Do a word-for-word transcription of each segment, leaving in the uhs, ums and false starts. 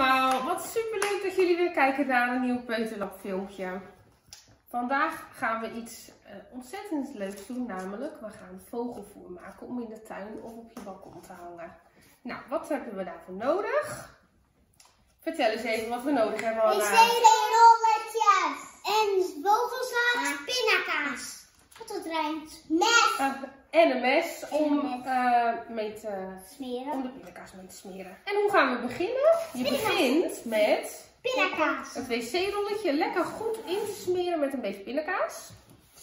allemaal, wat super leuk dat jullie weer kijken naar een nieuw Peuterlab filmpje. Vandaag gaan we iets uh, ontzettend leuks doen, namelijk we gaan vogelvoer maken om in de tuin of op je balkon te hangen. Nou, wat hebben we daarvoor nodig? Vertel eens even wat we nodig hebben, Anna. Wc-rolletjes en vogelzaad, ja. Pindakaas. Wat dat rijmt. Mes. Uh, en een mes om, uh, mee te, smeren. om de pindakaas mee te smeren. En hoe gaan we beginnen? Je begint met pindakaas. Het wc-rolletje lekker goed in te smeren met een beetje pindakaas.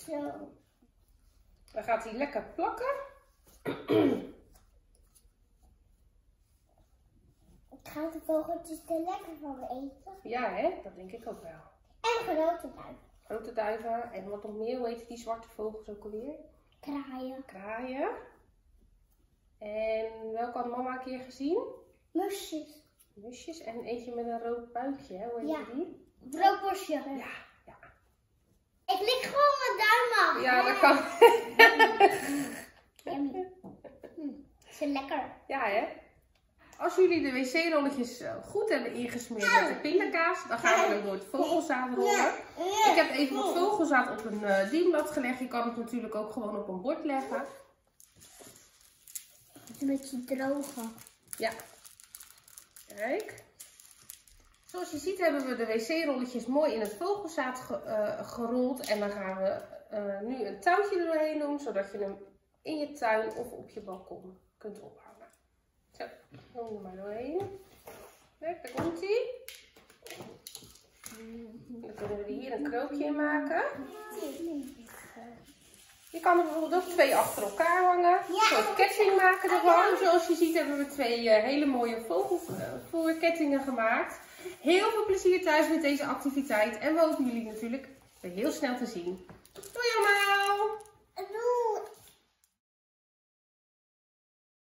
Zo. Dan gaat hij lekker plakken. Gaan de vogeltjes er lekker van eten? Ja, hè? Dat denk ik ook wel. En grote duiven. Grote duiven. En wat nog meer, hoe heet die zwarte vogels ook alweer? Kraaien. Kraaien. En welke had mama een keer gezien? Musjes. Musjes en eentje met een rood buikje, hè? Hoe heet ja. die? Het rood borstje. Ja, ja. Ik lik gewoon mijn duim af. Ja, hè? Dat kan. Yummy. Mm. Is het lekker? Ja, hè? Als jullie de wc-rolletjes goed hebben ingesmeerd met de pindakaas, dan gaan we er door het vogelzaad rollen. Ik heb even wat vogelzaad op een uh, dienblad gelegd. Je kan het natuurlijk ook gewoon op een bord leggen. Het is een beetje drogen. Ja. Kijk. Zoals je ziet hebben we de wc-rolletjes mooi in het vogelzaad ge uh, gerold. En dan gaan we uh, nu een touwtje er doorheen doen, zodat je hem in je tuin of op je balkon kunt ophangen. Zo, hang er maar doorheen. Kijk, daar komt ie. Dan kunnen we hier een krookje in maken. Je kan er bijvoorbeeld ook twee achter elkaar hangen. Een soort ketting maken ervan. Zoals je ziet hebben we twee hele mooie vogelvoerkettingen gemaakt. Heel veel plezier thuis met deze activiteit. En we hopen jullie natuurlijk weer heel snel te zien. Doei allemaal!